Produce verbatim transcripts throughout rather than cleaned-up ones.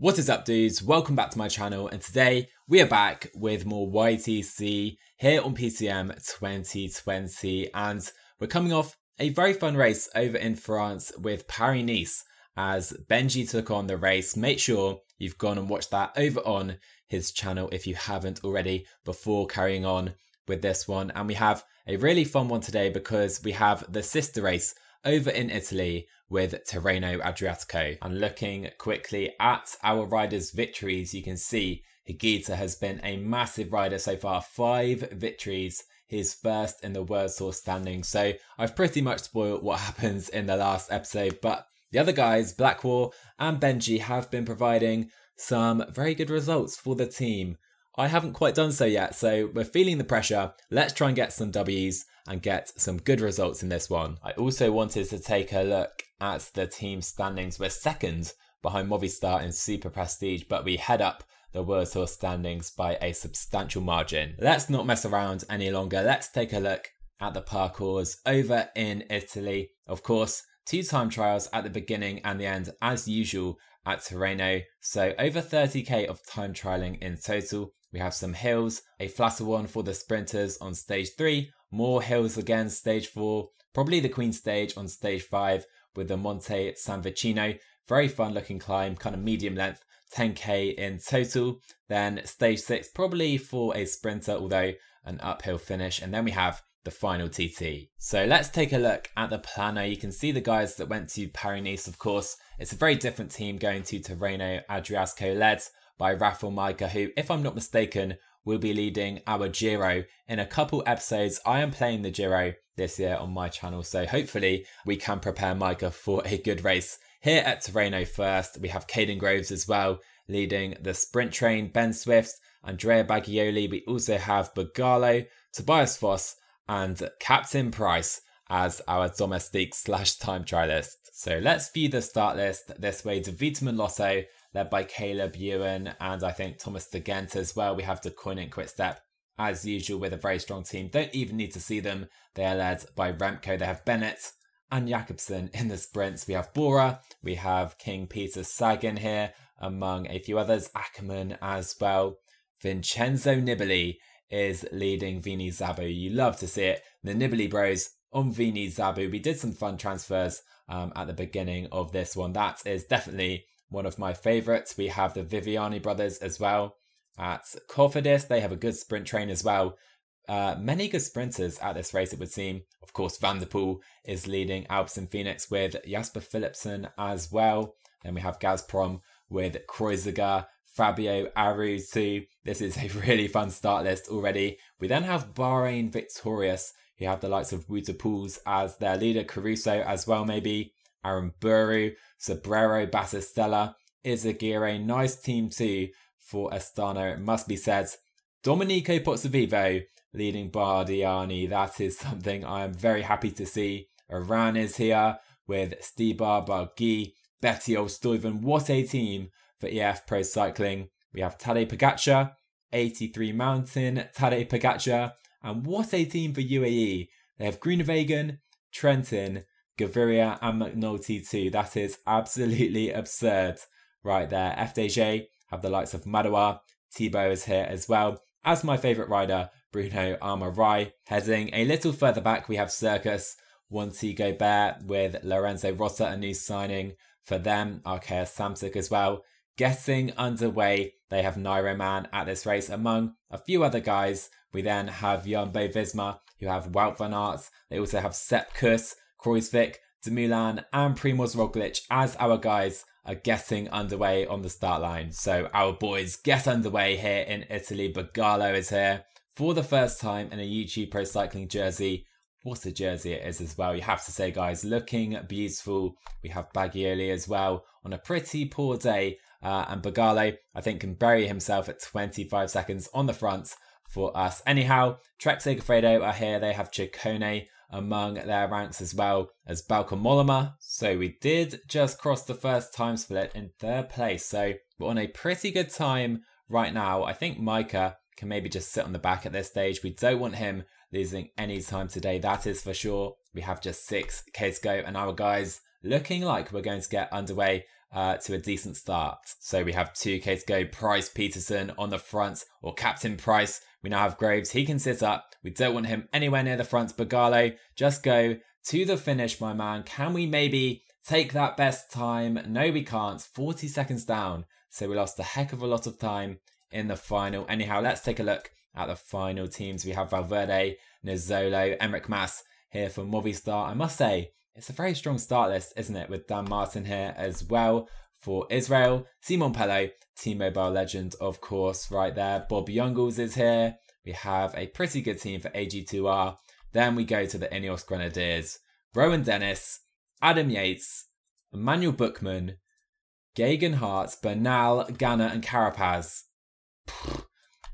What is up, dudes? Welcome back to my channel, and today we are back with more Y T C here on P C M twenty twenty, and we're coming off a very fun race over in France with Paris Nice as Benji took on the race. Make sure you've gone and watched that over on his channel if you haven't already before carrying on with this one. And we have a really fun one today because we have the sister race over in Italy with Tirreno-Adriatico. And looking quickly at our riders' victories, you can see Higuita has been a massive rider so far. Five victories, his first in the World Tour standing. So I've pretty much spoiled what happens in the last episode, but the other guys, Blackwar and Benji, have been providing some very good results for the team. I haven't quite done so yet, so we're feeling the pressure. Let's try and get some W's and get some good results in this one. I also wanted to take a look at the team standings. We're second behind Movistar in Super Prestige, but we head up the World Tour standings by a substantial margin. Let's not mess around any longer. Let's take a look at the parcours over in Italy. Of course, two time trials at the beginning and the end, as usual at Tirreno. So over thirty K of time trialing in total. We have some hills, a flatter one for the sprinters on stage three, more hills again stage four, probably the Queen stage on stage five with the Monte San Vicino. Very fun looking climb, kind of medium length, ten K in total. Then stage six, probably for a sprinter, although an uphill finish. And then we have the final T T. So let's take a look at the planner. You can see the guys that went to Paris Nice, of course. It's a very different team going to Tirreno-Adriatico, led by Rafal Majka, who, if I'm not mistaken, will be leading our Giro in a couple episodes. I am playing the Giro this year on my channel, so hopefully we can prepare Majka for a good race. Here at Tirreno first, we have Caden Groves as well, leading the sprint train, Ben Swift, Andrea Bagioli. We also have Bagalo, Tobias Foss, and Captain Price as our domestique slash time trialist. So let's view the start list this way. To Vitamin Lotto, led by Caleb Ewan and I think Thomas de Gent as well. We have Deceuninck Quickstep, as usual, with a very strong team. Don't even need to see them. They are led by Remco. They have Bennett and Jakobsen in the sprints. We have Bora. We have King Peter Sagan here, among a few others. Ackerman as well. Vincenzo Nibali is leading Vini Zabu. You love to see it. The Nibali Bros on Vini Zabu. We did some fun transfers um, at the beginning of this one. That is definitely one of my favourites. We have the Viviani brothers as well at Cofidis. They have a good sprint train as well. Uh, many good sprinters at this race, it would seem. Of course, Van der Poel is leading Alpecin Phoenix with Jasper Philipsen as well. Then we have Gazprom with Kreuziger, Fabio Aru too. This is a really fun start list already. We then have Bahrain Victorious, who have the likes of Wouters as their leader, Caruso as well maybe, Aaron Buru, Sobrero, Batistella, Izagirre. Nice team too for Astana, it must be said. Domenico Pozzovivo leading Bardiani. That is something I am very happy to see. Iran is here with Stibar Bargi, Bettiol Stuyven. What a team for E F Pro Cycling. We have Tadej Pogačar, eighty-three Mountain, Tadej Pogačar. And what a team for U A E. They have Groenewegen, Trentin, Gaviria and McNulty too. That is absolutely absurd right there. F D J have the likes of Madawa. Thibaut is here as well. As my favourite rider, Bruno Armorai. Heading a little further back, we have Circus, Wanty Gobert with Lorenzo Rota, a new signing for them. Arkea Samsic as well. Getting underway, they have Nairo Man at this race, among a few other guys. We then have Jumbo Visma, who have Wout van Aert. They also have Sepp Kuss, Kruijswijk, Dumoulin and Primoz Roglic as our guys are getting underway on the start line. So our boys get underway here in Italy. Bagalo is here for the first time in a U T C Pro Cycling jersey. What a jersey it is as well, you have to say, guys. Looking beautiful. We have Bagioli as well on a pretty poor day. Uh, and Bagalo, I think, can bury himself at twenty-five seconds on the front for us. Anyhow, Trek Segafredo are here. They have Ciccone among their ranks as well as Bauke Mollema. So we did just cross the first time split in third place. So we're on a pretty good time right now. I think Majka can maybe just sit on the back at this stage. We don't want him losing any time today. That is for sure. We have just six K to go and our guys looking like we're going to get underway uh, to a decent start. So we have two K to go. Price Peterson on the front, or Captain Price. We now have Graves. He can sit up. We don't want him anywhere near the front. Bagalo, just go to the finish, my man. Can we maybe take that best time? No, we can't. forty seconds down. So we lost a heck of a lot of time in the final. Anyhow, let's take a look at the final teams. We have Valverde, Nizzolo, Enric Mas here for Movistar. I must say, it's a very strong start list, isn't it? With Dan Martin here as well for Israel. Simon Pello, T-Mobile legend, of course, right there. Bob Jungels is here. We have a pretty good team for A G two R. Then we go to the Ineos Grenadiers. Rowan Dennis, Adam Yates, Emmanuel Bookman, Gagan Hart, Bernal, Ganna and Carapaz.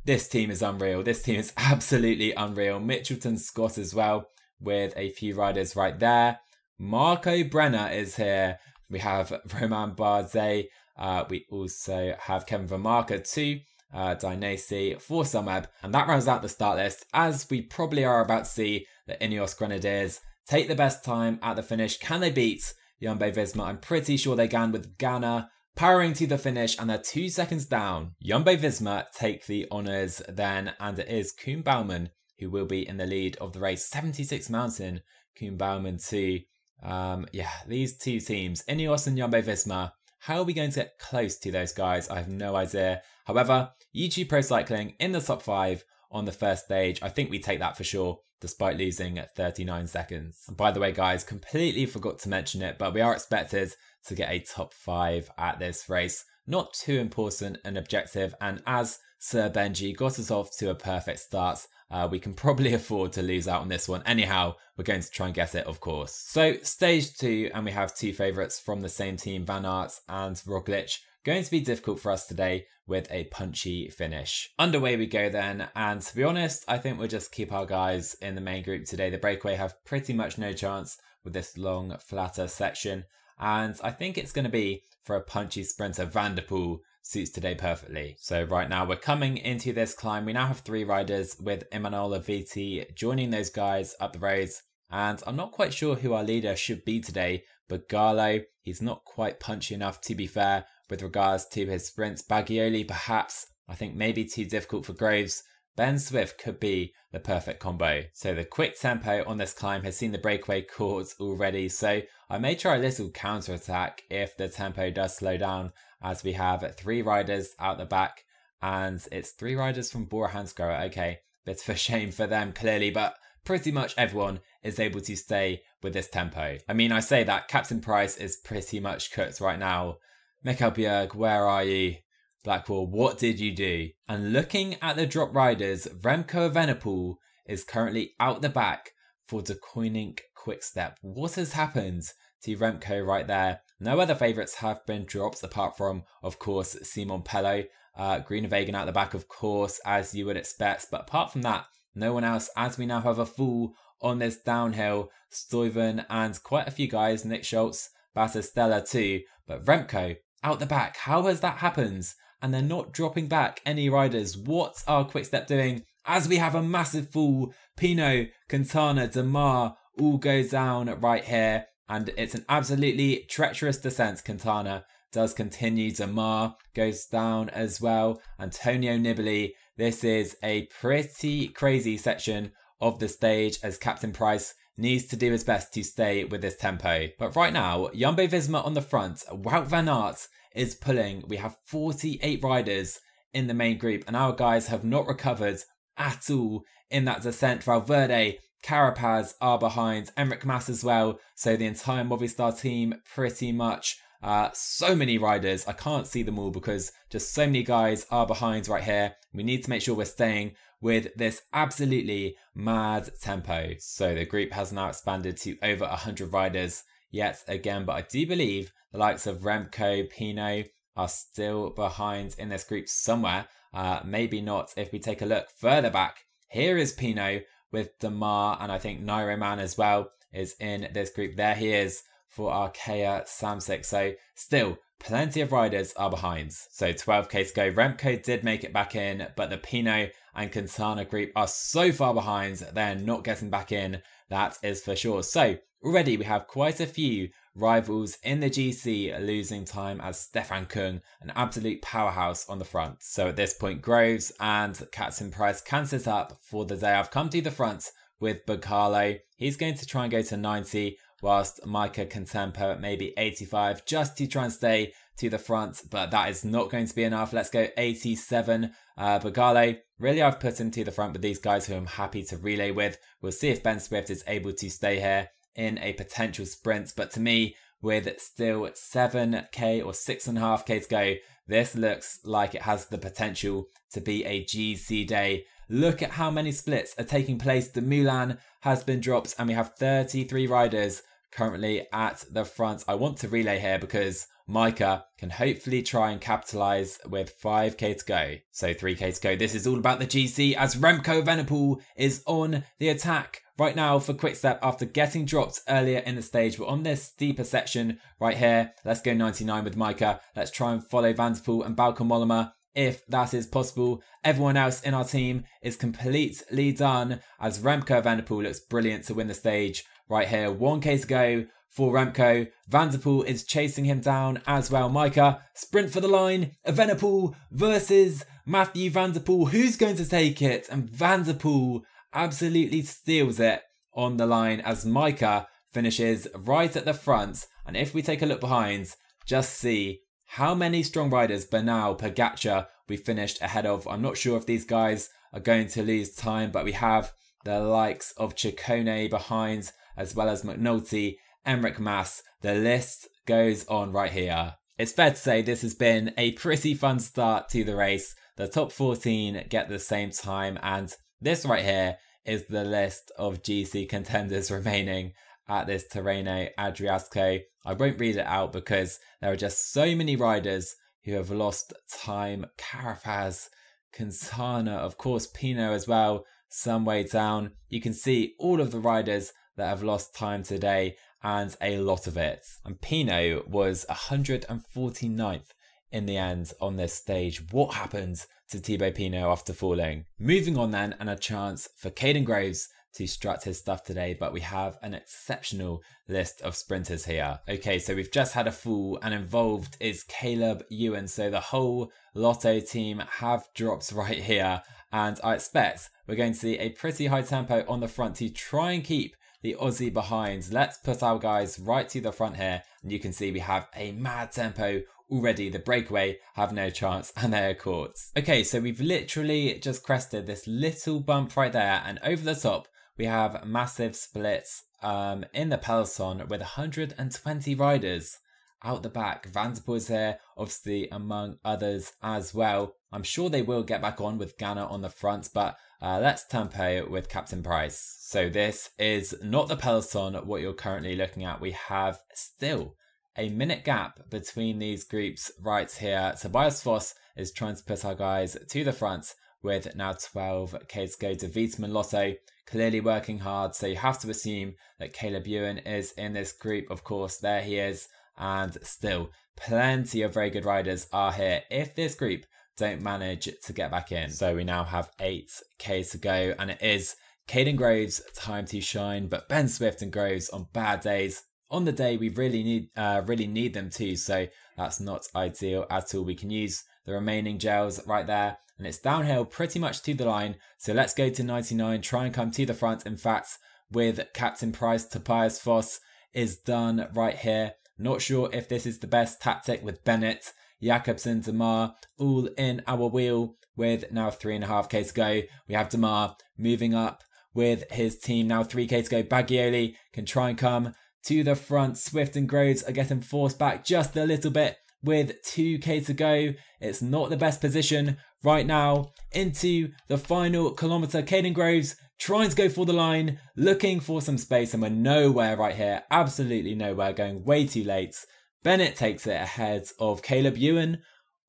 This team is unreal. This team is absolutely unreal. Mitchelton Scott as well with a few riders right there. Marco Brenner is here. We have Romain Bardet. Uh, we also have Kevin Vermarka too. Uh, Dynasty for Sameb. And that rounds out the start list, as we probably are about to see the Ineos Grenadiers take the best time at the finish. Can they beat Jumbo Visma? I'm pretty sure they can, with Ganna powering to the finish, and they're two seconds down. Jumbo Visma take the honours then, and it is Koen Bouwman who will be in the lead of the race. seventy-six Mountain, Koen Bouwman too. Um, yeah, these two teams, Ineos and Jumbo Visma, how are we going to get close to those guys? I have no idea. However, YouTube Pro Cycling in the top five on the first stage. I think we take that for sure, despite losing at thirty-nine seconds. And by the way, guys, completely forgot to mention it, but we are expected to get a top five at this race. Not too important an objective. And as Sir Benji got us off to a perfect start, uh, we can probably afford to lose out on this one. Anyhow, we're going to try and get it, of course. So stage two, and we have two favourites from the same team, Van Aert and Roglic. Going to be difficult for us today with a punchy finish. Underway we go then, and to be honest, I think we'll just keep our guys in the main group today. The breakaway have pretty much no chance with this long, flatter section, and I think it's going to be for a punchy sprinter. Van der Poel suits today perfectly. So right now we're coming into this climb. We now have three riders, with Imanola Viti joining those guys up the roads, and I'm not quite sure who our leader should be today. Bagalo, he's not quite punchy enough, to be fair, with regards to his sprints. Bagioli, perhaps, I think maybe too difficult for Graves. Ben Swift could be the perfect combo. So the quick tempo on this climb has seen the breakaway caught already, so I may try a little counter-attack if the tempo does slow down, as we have three riders out the back, and it's three riders from Bora Hansgrohe. Okay, bit of a shame for them, clearly, but pretty much everyone is able to stay with this tempo. I mean, I say that Captain Price is pretty much cooked right now. Mikael Bjerg, where are you? Blackwar, what did you do? And looking at the drop riders, Remco Evenepoel is currently out the back for Deceuninck Quickstep. What has happened to Remco right there? No other favourites have been dropped, apart from, of course, Simon Pello. Uh, Groenewegen out the back, of course, as you would expect. But apart from that, no one else, as we now have a full on this downhill. Stuyven and quite a few guys, Nick Schultz, Batistella too. But Remco out the back, how has that happened? And they're not dropping back any riders. What are Quickstep doing? As we have a massive fall, Pino, Quintana, Demar all goes down right here. And it's an absolutely treacherous descent. Quintana does continue. Demar goes down as well. Antonio Nibali. This is a pretty crazy section of the stage, as Captain Price needs to do his best to stay with this tempo. But right now, Jumbo Visma on the front. Wout van Aert is pulling. We have forty-eight riders in the main group, and our guys have not recovered at all in that descent. Valverde, Carapaz are behind, Enric Mas as well. So the entire Movistar team, pretty much, uh, so many riders. I can't see them all because just so many guys are behind right here. We need to make sure we're staying with this absolutely mad tempo. So the group has now expanded to over one hundred riders yet again, but I do believe the likes of Remco, Pino are still behind in this group somewhere. Uh, maybe not if we take a look further back. Here is Pino with Demar, and I think Nairo Man as well is in this group. There he is for Arkea Samsic. So still plenty of riders are behind. So twelve K to go. Remco did make it back in, but the Pino and Quintana group are so far behind, they're not getting back in, that is for sure. So already we have quite a few Rivals in the G C are losing time as Stefan Kung, an absolute powerhouse on the front. So at this point, Groves and Captain Price can sit up for the day. I've come to the front with Bacalo. He's going to try and go to ninety, whilst Majka can tempo at maybe eighty-five just to try and stay to the front, but that is not going to be enough. Let's go eighty-seven. Uh, Bagale, really I've put him to the front with these guys who I'm happy to relay with. We'll see if Ben Swift is able to stay here in a potential sprint, but to me, with still seven K or six point five K to go, this looks like it has the potential to be a G C day. Look at how many splits are taking place. The Mulan has been dropped and we have thirty-three riders currently at the front. I want to relay here because Majka can hopefully try and capitalise with five K to go. So three K to go. This is all about the G C as Remco Evenepoel is on the attack right now for Quickstep after getting dropped earlier in the stage. We're on this steeper section right here. Let's go ninety-nine with Majka. Let's try and follow Van der Poel and Bauke Mollema if that is possible. Everyone else in our team is completely done as Remco Evenepoel looks brilliant to win the stage right here. one K to go for Remco. Van der Poel is chasing him down as well. Majka, sprint for the line. Evenepoel versus Matthew Van der Poel. Who's going to take it? And Van der Poel absolutely steals it on the line as Majka finishes right at the front. And if we take a look behind, just see how many strong riders Bernal, Pogačar we finished ahead of. I'm not sure if these guys are going to lose time, but we have the likes of Ciccone behind, as well as McNulty, Enric Mas. The list goes on right here. It's fair to say this has been a pretty fun start to the race. The top fourteen get the same time, and this right here is the list of G C contenders remaining at this Tirreno-Adriatico. I won't read it out because there are just so many riders who have lost time. Carapaz, Quintana, of course Pino as well, some way down. You can see all of the riders that have lost time today, and a lot of it. And Pino was one hundred forty-ninth in the end on this stage. What happened to Thibaut Pinot after falling? Moving on then, and a chance for Caden Groves to strut his stuff today, but we have an exceptional list of sprinters here. Okay, so we've just had a fall, and involved is Caleb Ewan, so the whole Lotto team have dropped right here, and I expect we're going to see a pretty high tempo on the front to try and keep the Aussie behind. Let's put our guys right to the front here, and you can see we have a mad tempo already. The breakaway have no chance and they are caught. Okay, so we've literally just crested this little bump right there, and over the top we have massive splits um, in the peloton with one hundred twenty riders out the back. Van der Poel is here, obviously, among others as well. I'm sure they will get back on with Ganna on the front, but uh, let's tempo with Captain Price. So this is not the peloton what you're currently looking at. We have still a minute gap between these groups right here. Tobias Foss is trying to put our guys to the front with now twelve K to go. To Vitamin Lotto clearly working hard, so you have to assume that Caleb Ewan is in this group. Of course, there he is, and still plenty of very good riders are here if this group don't manage to get back in. So we now have eight K to go, and it is Caden Groves' time to shine. But Ben Swift and Groves on bad days. On the day we really need uh, really need them too, so that's not ideal at all. We can use the remaining gels right there, and it's downhill pretty much to the line. So let's go to ninety-nine, try and come to the front. In fact, with Captain Price, Tobias Foss is done right here. Not sure if this is the best tactic with Bennett, Jakobsen, Demar, all in our wheel with now three and a half K to go. We have Demar moving up with his team. Now three K to go. Bagioli can try and come to the front. Swift and Groves are getting forced back just a little bit with two K to go. It's not the best position right now. Into the final kilometre. Caden Groves trying to go for the line, looking for some space, and we're nowhere right here. Absolutely nowhere, going way too late. Bennett takes it ahead of Caleb Ewan,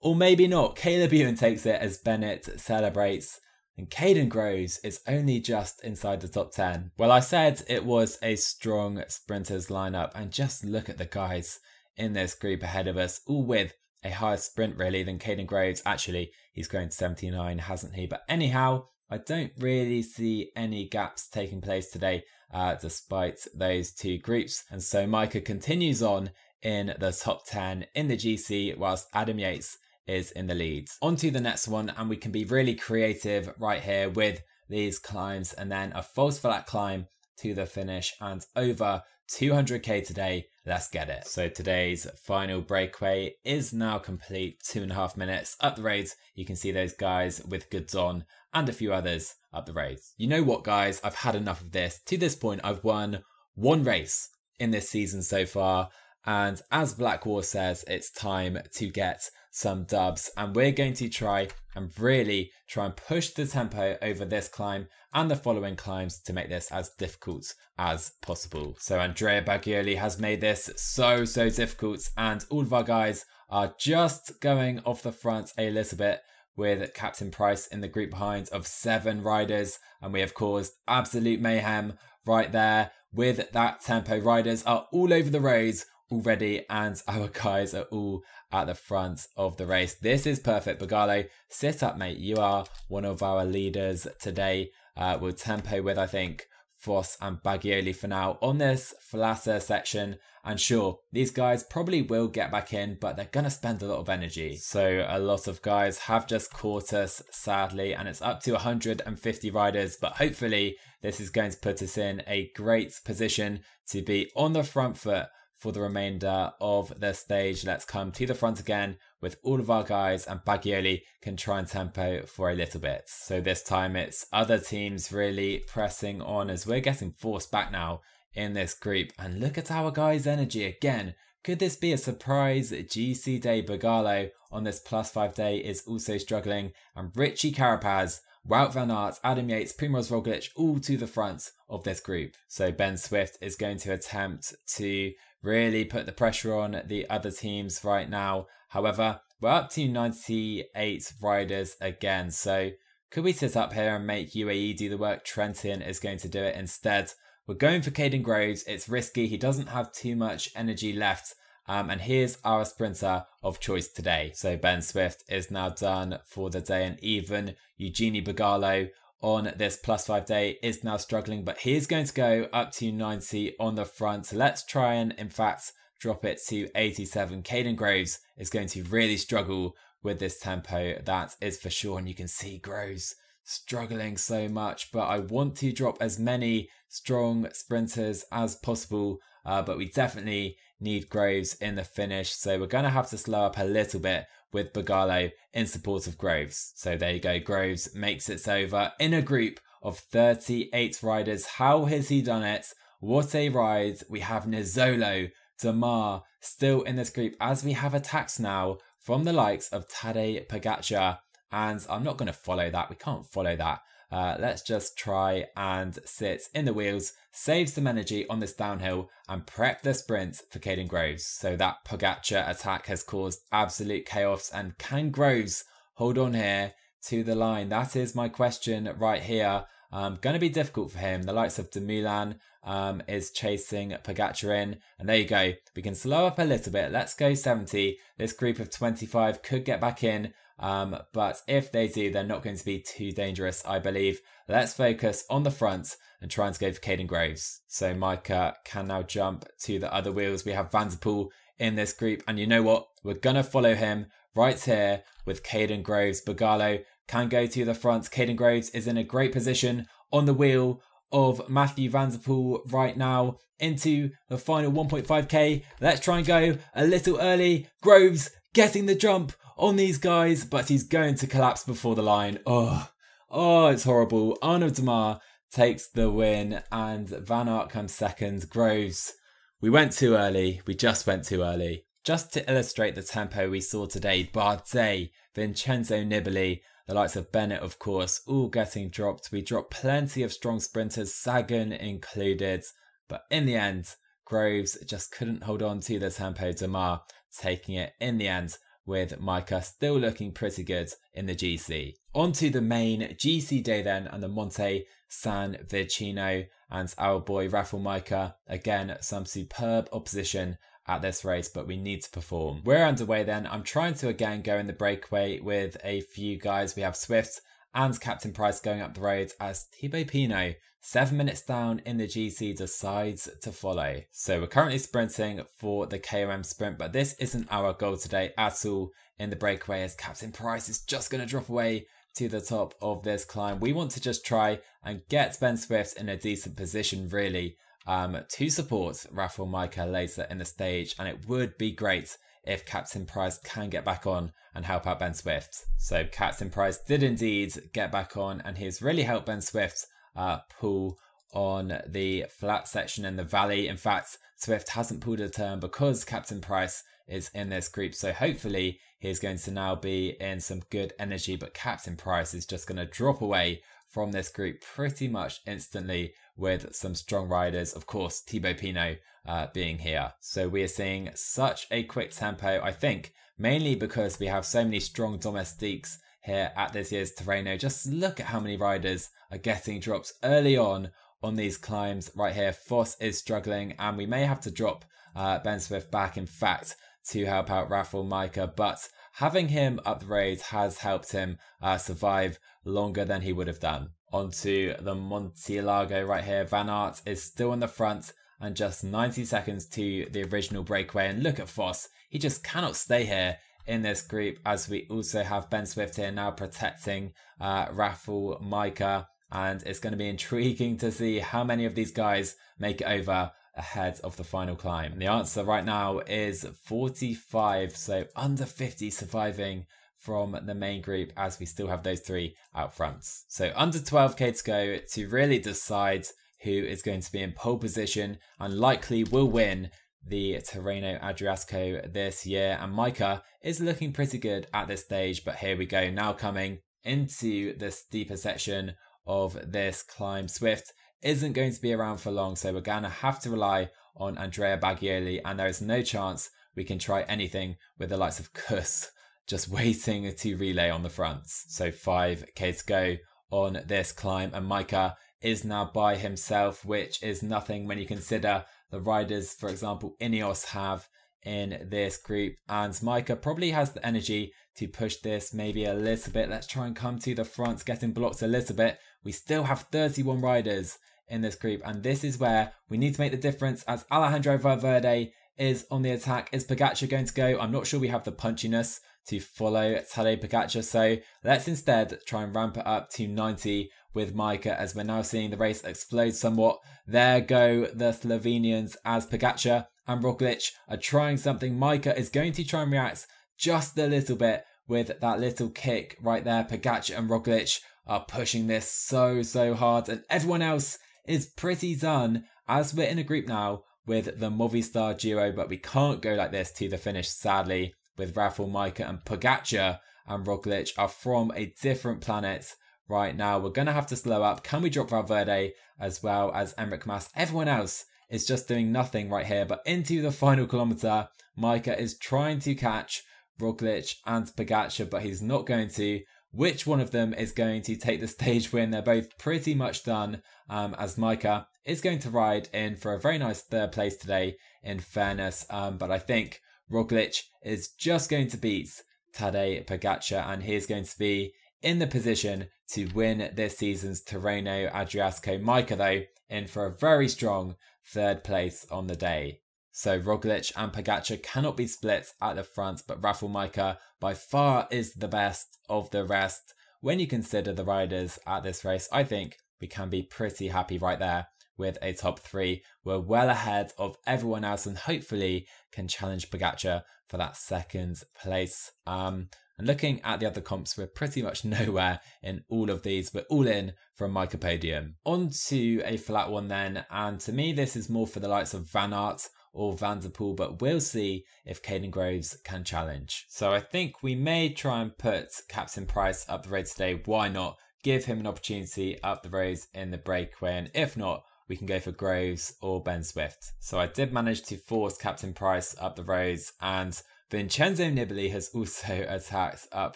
or maybe not. Caleb Ewan takes it as Bennett celebrates, and Caden Groves is only just inside the top ten. Well, I said it was a strong sprinters lineup, and just look at the guys in this group ahead of us, all with a higher sprint really than Caden Groves. Actually, he's going to seventy-nine, hasn't he? But anyhow, I don't really see any gaps taking place today, uh, despite those two groups. And so Majka continues on in the top ten in the G C, whilst Adam Yates is in the lead. On to the next one, and we can be really creative right here with these climbs, and then a false flat climb to the finish and over two hundred K today. Let's get it. So today's final breakaway is now complete. Two and a half minutes up the road. You can see those guys with goods on and a few others up the road. You know what, guys? I've had enough of this. To this point, I've won one race in this season so far. And as Blackwar says, it's time to get some dubs, and we're going to try and really try and push the tempo over this climb and the following climbs to make this as difficult as possible. So Andrea Bagioli has made this so, so difficult, and all of our guys are just going off the front a little bit with Captain Price in the group behind of seven riders, and we have caused absolute mayhem right there with that tempo. Riders are all over the roads already, and our guys are all at the front of the race. This is perfect. Bagalo, sit up, mate. You are one of our leaders today. Uh, we'll tempo with, I think, Foss and Bagioli for now on this flatter section. And sure, these guys probably will get back in, but they're going to spend a lot of energy. So a lot of guys have just caught us, sadly, and it's up to one hundred fifty riders. But hopefully this is going to put us in a great position to be on the front foot for the remainder of the stage. Let's come to the front again with all of our guys, and Bagioli can try and tempo for a little bit. So this time it's other teams really pressing on, as we're getting forced back now in this group. And look at our guys' energy again. Could this be a surprise G C day? Bagalo on this plus five day is also struggling, and Richie Carapaz, Wout van Aert, Adam Yates, Primoz Roglic all to the front of this group. So Ben Swift is going to attempt to really put the pressure on the other teams right now. However, we're up to ninety-eight riders again. So could we sit up here and make U A E do the work? Trentin is going to do it instead. We're going for Caden Groves. It's risky. He doesn't have too much energy left. Um, and here's our sprinter of choice today. So Ben Swift is now done for the day, and even Eugenie Bagalo on this plus five day is now struggling, but he's going to go up to ninety on the front. So let's try and, in fact, drop it to eighty-seven. Caden Groves is going to really struggle with this tempo, that is for sure. And you can see Groves struggling so much, but I want to drop as many strong sprinters as possible, uh, but we definitely need Groves in the finish. So we're going to have to slow up a little bit with Bagalo in support of Groves. So there you go. Groves makes it over in a group of thirty-eight riders. How has he done it? What a ride. We have Nizzolo, Damar still in this group, as we have attacks now from the likes of Tadej Pogačar. And I'm not going to follow that. We can't follow that. Uh, let's just try and sit in the wheels, save some energy on this downhill, and prep the sprint for Caden Groves. So that Pogačar attack has caused absolute chaos, and can Groves hold on here to the line? That is my question right here. Um, going to be difficult for him. The likes of Dumoulin um, is chasing Pogačar in, and there you go. We can slow up a little bit. Let's go seventy. This group of twenty-five could get back in. Um, but if they do, they're not going to be too dangerous, I believe. Let's focus on the front and try and go for Caden Groves. So Majka can now jump to the other wheels. We have Van der Poel in this group, and you know what? We're going to follow him right here with Caden Groves. Bagalo can go to the front. Caden Groves is in a great position on the wheel of Matthew Van der Poel right now into the final one point five K. Let's try and go a little early. Groves getting the jump on these guys, but he's going to collapse before the line. Oh, oh, it's horrible. Arnaud Demar takes the win, and Van Aert comes second. Groves, we went too early. We just went too early. Just to illustrate the tempo we saw today, Bardet, Vincenzo Nibali, the likes of Bennett, of course, all getting dropped. We dropped plenty of strong sprinters, Sagan included, but in the end, Groves just couldn't hold on to the tempo. Demar taking it in the end, with Majka still looking pretty good in the G C. On to the main G C day then, and the Monte San Vicino, and our boy Rafal Majka. Again, some superb opposition at this race, but we need to perform. We're underway then. I'm trying to again go in the breakaway with a few guys. We have Swift and Captain Price going up the road as Thibaut Pinot, seven minutes down in the G C, decides to follow. So we're currently sprinting for the K O M sprint, but this isn't our goal today at all in the breakaway, as Captain Price is just going to drop away to the top of this climb. We want to just try and get Ben Swift in a decent position, really, um, to support Rafal Majka later in the stage, and it would be great if Captain Price can get back on and help out Ben Swift. So Captain Price did indeed get back on, and he's really helped Ben Swift uh, pull on the flat section in the valley. In fact, Swift hasn't pulled a turn because Captain Price is in this group, so hopefully he's going to now be in some good energy, but Captain Price is just going to drop away from this group pretty much instantly with some strong riders, of course Thibaut Pinot uh, being here. So we are seeing such a quick tempo, I think mainly because we have so many strong domestiques here at this year's Tirreno. Just look at how many riders are getting dropped early on on these climbs right here. Foss is struggling, and we may have to drop uh, Ben Swift back, in fact, to help out Rafal Majka, but having him up the road has helped him uh, survive longer than he would have done. Onto the Montilago right here. Van Aert is still in the front and just ninety seconds to the original breakaway. And look at Foss. He just cannot stay here in this group, as we also have Ben Swift here now protecting uh, Rafal Majka. And it's going to be intriguing to see how many of these guys make it over ahead of the final climb. And the answer right now is forty-five, so under fifty surviving from the main group, as we still have those three out front. So under twelve K to go to really decide who is going to be in pole position and likely will win the Tirreno-Adriatico this year. And Majka is looking pretty good at this stage, but here we go. Now coming into the steeper section of this climb, Swift isn't going to be around for long, so we're gonna have to rely on Andrea Bagioli, and there is no chance we can try anything with the likes of Kuss just waiting to relay on the front. So five K to go on this climb, and Majka is now by himself, which is nothing when you consider the riders, for example, Ineos have in this group. And Majka probably has the energy to push this maybe a little bit. Let's try and come to the front, getting blocked a little bit. We still have thirty-one riders in this group, and this is where we need to make the difference, as Alejandro Valverde is on the attack. Is Pogačar going to go? I'm not sure we have the punchiness to follow Tadej Pogačar, so let's instead try and ramp it up to ninety with Majka, as we're now seeing the race explode somewhat. There go the Slovenians, as Pogačar and Roglic are trying something. Majka is going to try and react just a little bit with that little kick right there. Pogačar and Roglic are pushing this so, so hard, and everyone else is pretty done, as we're in a group now with the Movistar duo, but we can't go like this to the finish, sadly, with Rafal Majka. And Pogačar and Roglic are from a different planet right now. We're going to have to slow up. Can we drop Valverde as well as Enric Mas? Everyone else is just doing nothing right here, but into the final kilometre, Majka is trying to catch Roglic and Pogačar, but he's not going to. Which one of them is going to take the stage win? They're both pretty much done, um, as Majka is going to ride in for a very nice third place today, in fairness. Um, but I think Roglic is just going to beat Tadej Pogačar, and he is going to be in the position to win this season's Tirreno-Adriatico. Majka, though, in for a very strong third place on the day. So Roglic and Pogačar cannot be split at the front, but Rafal Majka by far is the best of the rest. When you consider the riders at this race, I think we can be pretty happy right there with a top three. We're well ahead of everyone else, and hopefully can challenge Pogačar for that second place. Um, and looking at the other comps, we're pretty much nowhere in all of these. We're all in from Majka podium. On to a flat one then, and to me this is more for the likes of Van Aert or Van der Poel, but we'll see if Caden Groves can challenge. So I think we may try and put Captain Price up the road today. Why not? Give him an opportunity up the road in the breakaway, and if not, we can go for Groves or Ben Swift. So I did manage to force Captain Price up the road, and Vincenzo Nibali has also attacked up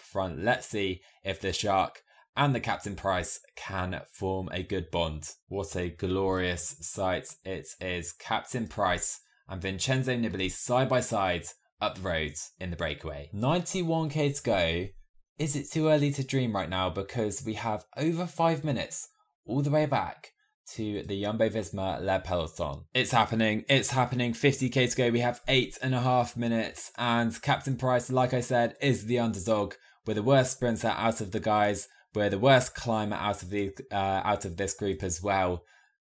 front. Let's see if the Shark and the Captain Price can form a good bond. What a glorious sight it is. Captain Price and Vincenzo Nibali side by side up the road in the breakaway. ninety-one K to go Is it too early to dream right now, because we have over five minutes all the way back to the Jumbo Visma Le Peloton? It's happening, it's happening, fifty K to go, we have eight and a half minutes and Captain Price, like I said, is the underdog. We're the worst sprinter out of the guys, we're the worst climber out of, the, uh, out of this group as well.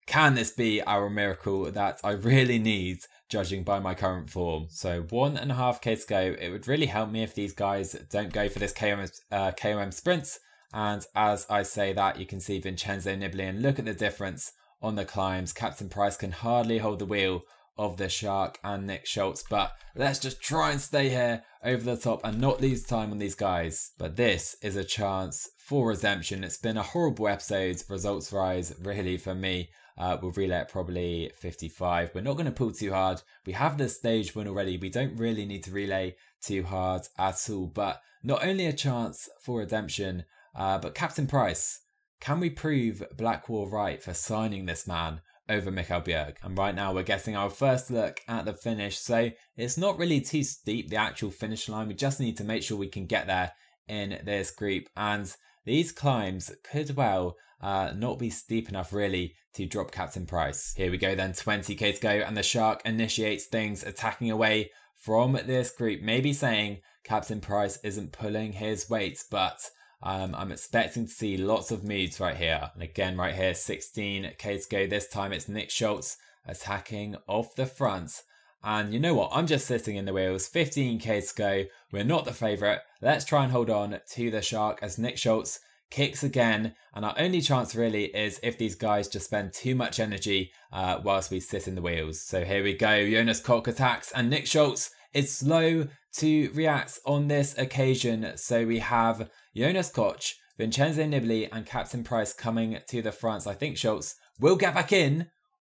Can this be our miracle that I really need, judging by my current form? So one and a half K to go. It would really help me if these guys don't go for this K O M, uh, K O M sprints. And as I say that, you can see Vincenzo Nibali, and look at the difference on the climbs. Captain Price can hardly hold the wheel of the Shark and Nick Schultz, but let's just try and stay here over the top and not lose time on these guys. But this is a chance for redemption. It's been a horrible episode. Results rise really for me. Uh, we'll relay at probably fifty-five. We're not going to pull too hard. We have the stage win already. We don't really need to relay too hard at all. But not only a chance for redemption, uh, but Captain Price, can we prove Blackwar right for signing this man over Mikael Bjerg? And right now we're getting our first look at the finish. So it's not really too steep, the actual finish line. We just need to make sure we can get there in this group. And these climbs could well uh, not be steep enough really to drop Captain Price. Here we go then, twenty K to go, and the Shark initiates things, attacking away from this group. Maybe saying Captain Price isn't pulling his weight, but um, I'm expecting to see lots of moves right here. And again right here, sixteen K to go. This time it's Nick Schultz attacking off the front. And you know what, I'm just sitting in the wheels, fifteen K to go. We're not the favourite. Let's try and hold on to the Shark as Nick Schultz kicks again. And our only chance really is if these guys just spend too much energy uh, whilst we sit in the wheels. So here we go, Jonas Koch attacks and Nick Schultz is slow to react on this occasion. So we have Jonas Koch, Vincenzo Nibali and Captain Price coming to the front. So I think Schultz will get back in,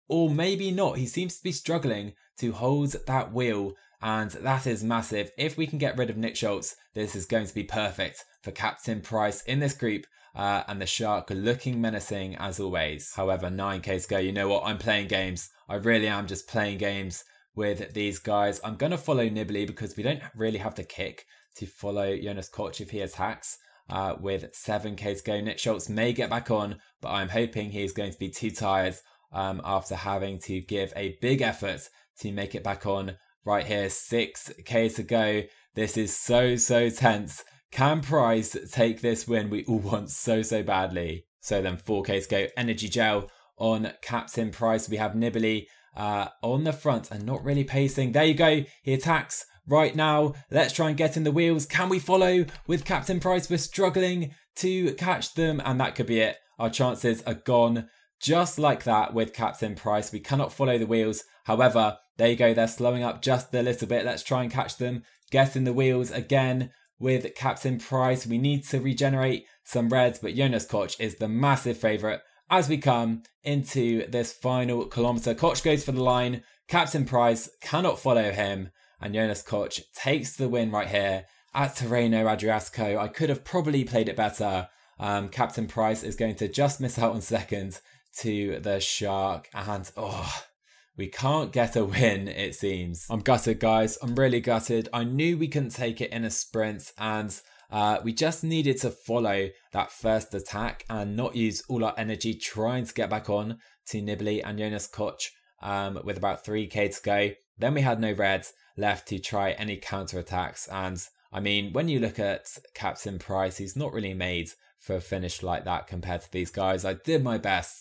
or maybe not. He seems to be struggling to hold that wheel, and that is massive. If we can get rid of Nick Schultz, this is going to be perfect for Captain Price in this group, uh, and the Shark looking menacing as always. However, nine K to go. You know what, I'm playing games. I really am just playing games with these guys. I'm going to follow Nibali because we don't really have to kick to follow Jonas Koch if he attacks. Uh, with seven K to go, Nick Schultz may get back on, but I'm hoping he's going to be too tired um, after having to give a big effort to make it back on. Right here, six K to go. This is so, so tense. Can Price take this win we all want so, so badly? So then four K to go. Energy gel on Captain Price. We have Nibali uh, on the front and not really pacing. There you go. He attacks right now. Let's try and get in the wheels. Can we follow with Captain Price? We're struggling to catch them, and that could be it. Our chances are gone. Just like that with Captain Price. We cannot follow the wheels. However, there you go. They're slowing up just a little bit. Let's try and catch them. Get in the wheels again with Captain Price. We need to regenerate some reds, but Jonas Koch is the massive favourite as we come into this final kilometre. Koch goes for the line. Captain Price cannot follow him, and Jonas Koch takes the win right here at Tirreno-Adriatico. I could have probably played it better. Um, Captain Price is going to just miss out on seconds to the Shark, and oh, we can't get a win, it seems. I'm gutted, guys. I'm really gutted. I knew we couldn't take it in a sprint, and uh, we just needed to follow that first attack and not use all our energy trying to get back on to Nibali and Jonas Koch um, with about three K to go. Then we had no reds left to try any counterattacks. And I mean, when you look at Captain Price, he's not really made for a finish like that compared to these guys. I did my best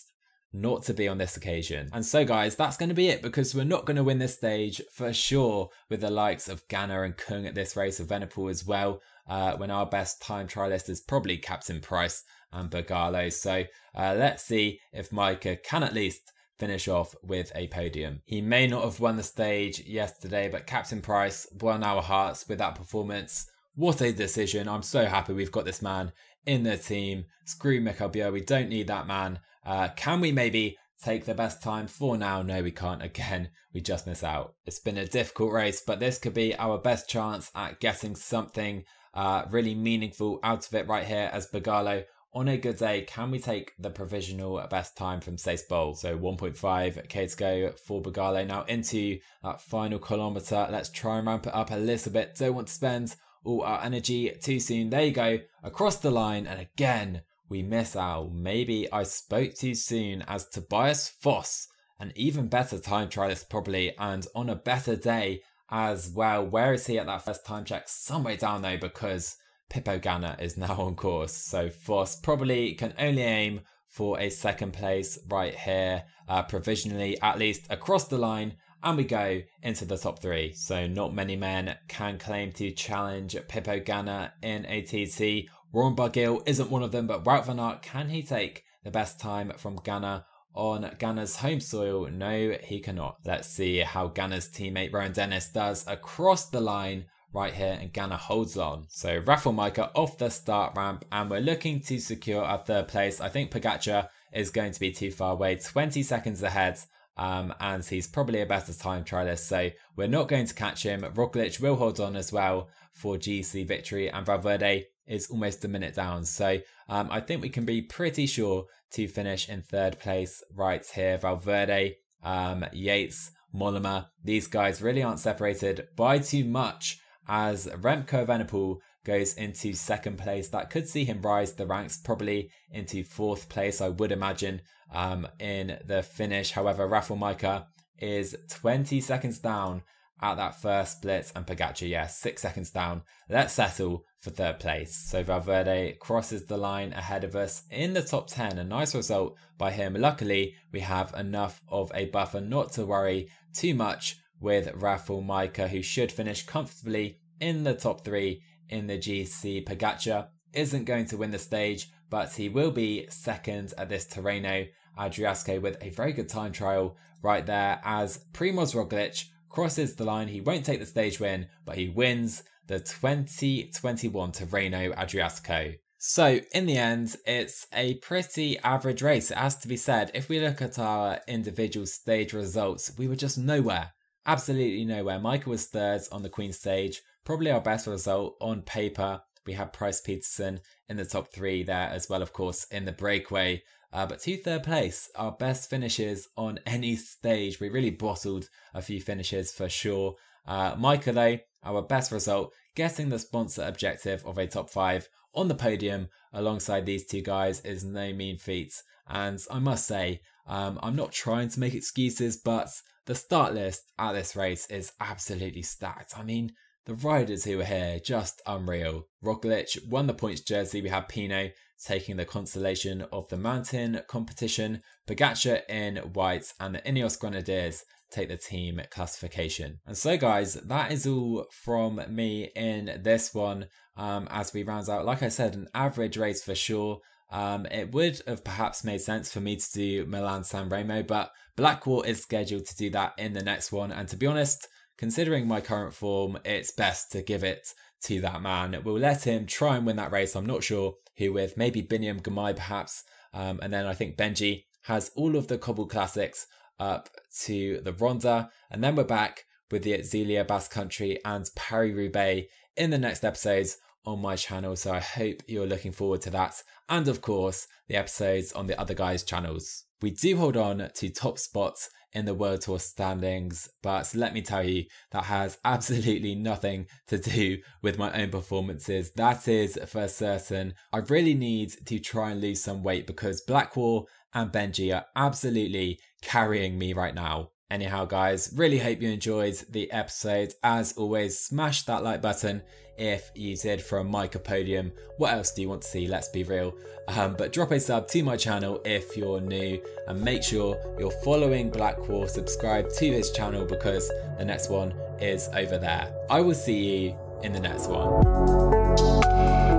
not to be on this occasion. And so guys, that's going to be it, because we're not going to win this stage for sure with the likes of Ganna and Kung at this race, of Evenepoel as well, uh, when our best time trialist is probably Captain Price and Bagalo. So uh, let's see if Majka can at least finish off with a podium. He may not have won the stage yesterday, but Captain Price won our hearts with that performance. What a decision. I'm so happy we've got this man in the team. Screw Mikael Bjerg, we don't need that man. Uh, can we maybe take the best time for now? No, we can't. Again, we just miss out. It's been a difficult race, but this could be our best chance at getting something uh, really meaningful out of it right here as Bagalo. On a good day, can we take the provisional best time from Seis Bowl? So one point five K to go for Bagalo. Now into that final kilometre. Let's try and ramp it up a little bit. Don't want to spend all our energy too soon. There you go, across the line, and again we miss out. Maybe I spoke too soon, as Tobias Foss, an even better time trialist probably, and on a better day as well. Where is he at that first time check? Somewhere down though, because Pippo Ganna is now on course. So Foss probably can only aim for a second place right here, uh, provisionally at least, across the line, and we go into the top three. So not many men can claim to challenge Pippo Ganna in A T C. Romain Barguil isn't one of them, but Wout van Aert, can he take the best time from Ganna on Ganna's home soil? No, he cannot. Let's see how Ganna's teammate Rowan Dennis does across the line right here, and Ganna holds on. So Rafal Majka off the start ramp, and we're looking to secure our third place. I think Pogačar is going to be too far away, twenty seconds ahead, um, and he's probably a better time trialist, so we're not going to catch him. Roglic will hold on as well for G C victory, and Valverde is almost a minute down. So um, I think we can be pretty sure to finish in third place right here. Valverde, um, Yates, Mollema, these guys really aren't separated by too much, as Remco Evenepoel goes into second place. That could see him rise the ranks probably into fourth place, I would imagine, um, in the finish. However, Rafal Majka is twenty seconds down at that first blitz, and Pogačar, yeah, six seconds down. Let's settle for third place. So Valverde crosses the line ahead of us in the top ten. A nice result by him. Luckily, we have enough of a buffer not to worry too much with Rafal Majka, who should finish comfortably in the top three in the G C. Pogačar isn't going to win the stage, but he will be second at this Tirreno-Adriatico with a very good time trial right there, as Primoz Roglic crosses the line. He won't take the stage win, but he wins the twenty twenty-one Tirreno-Adriatico. So in the end, it's a pretty average race, it has to be said. If we look at our individual stage results, we were just nowhere. Absolutely nowhere. Majka was third on the Queen stage, probably our best result on paper. We had Price Peterson in the top three there as well, of course, in the breakaway. Uh, but two third place, our best finishes on any stage. We really bottled a few finishes for sure. Uh, Majka though, our best result, getting the sponsor objective of a top five on the podium alongside these two guys is no mean feat. And I must say, um, I'm not trying to make excuses, but the start list at this race is absolutely stacked. I mean, the riders who were here, just unreal. Roglic won the points jersey. We had Pino taking the consolation of the mountain competition. Pogačar in white, and the Ineos Grenadiers take the team classification. And so guys, that is all from me in this one. Um, as we round out, like I said, an average race for sure. Um, it would have perhaps made sense for me to do Milan-San Remo, but Blackwar is scheduled to do that in the next one. And to be honest, considering my current form, it's best to give it to that man. We'll let him try and win that race. I'm not sure who with, maybe Binyam Girmay perhaps. Um, and then I think Benji has all of the Cobble Classics up to the Ronda. And then we're back with the Etzilia Basque Country and Paris-Roubaix in the next episodes on my channel. So I hope you're looking forward to that. And of course, the episodes on the other guys' channels. We do hold on to top spots in the World Tour standings, but let me tell you, that has absolutely nothing to do with my own performances. That is for certain. I really need to try and lose some weight, because Blackwar and Benji are absolutely carrying me right now. Anyhow guys, really hope you enjoyed the episode. As always, smash that like button if you did for a Majka podium. What else do you want to see? Let's be real. Um, but drop a sub to my channel if you're new, and make sure you're following Blackwar, subscribe to his channel, because the next one is over there. I will see you in the next one.